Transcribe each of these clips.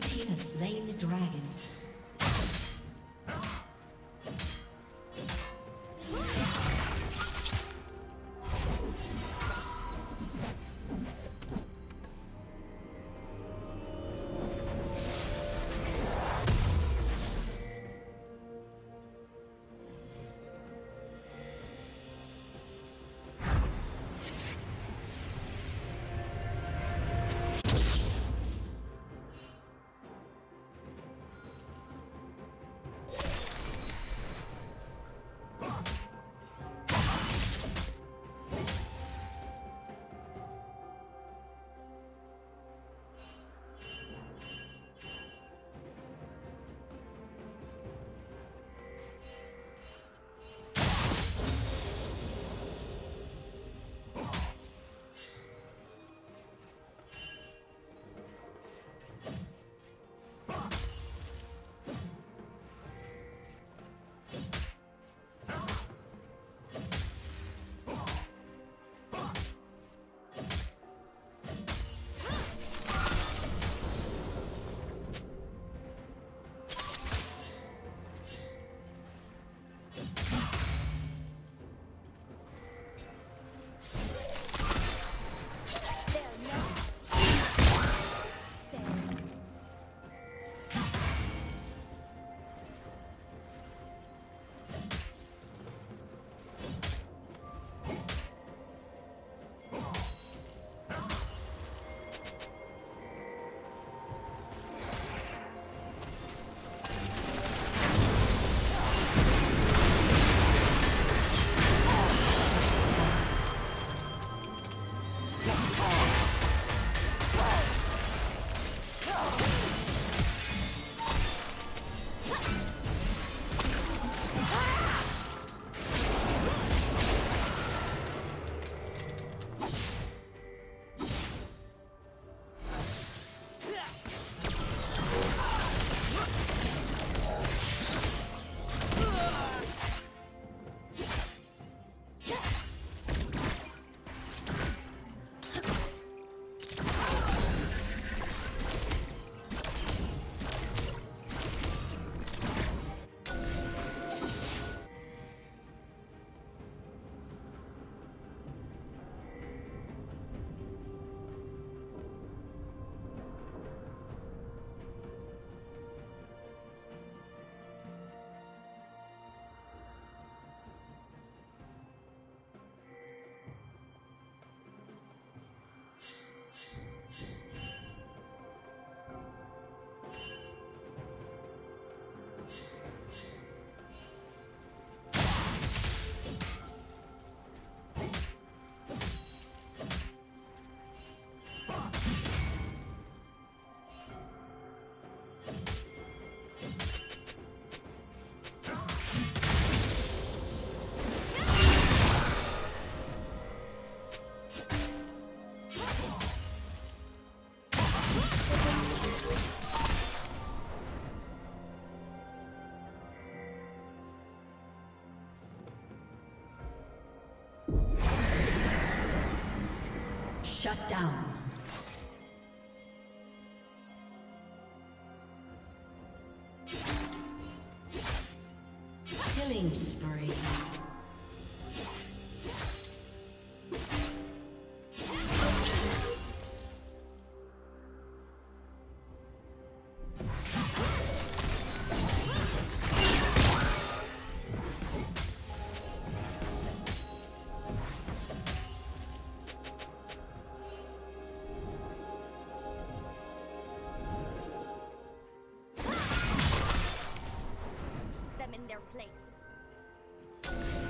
Blue team has slain the dragon. Shut down. Killing spree. Place.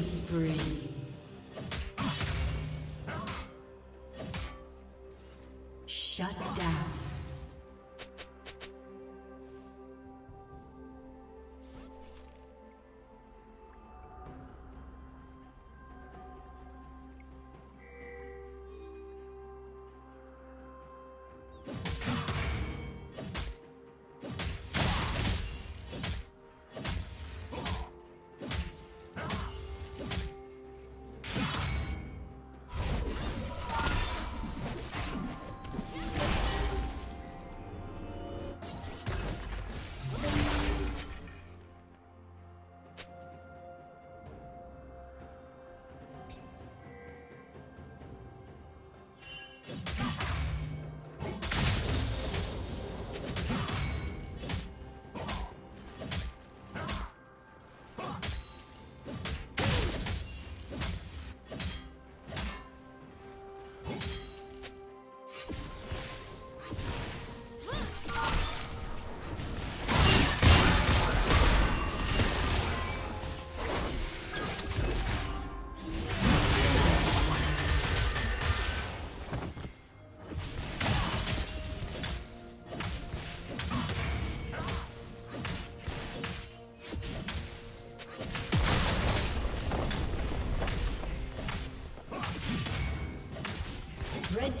Spree. Red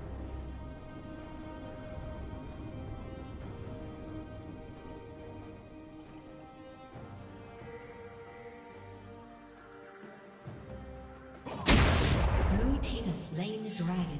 Blue team has slain the dragon.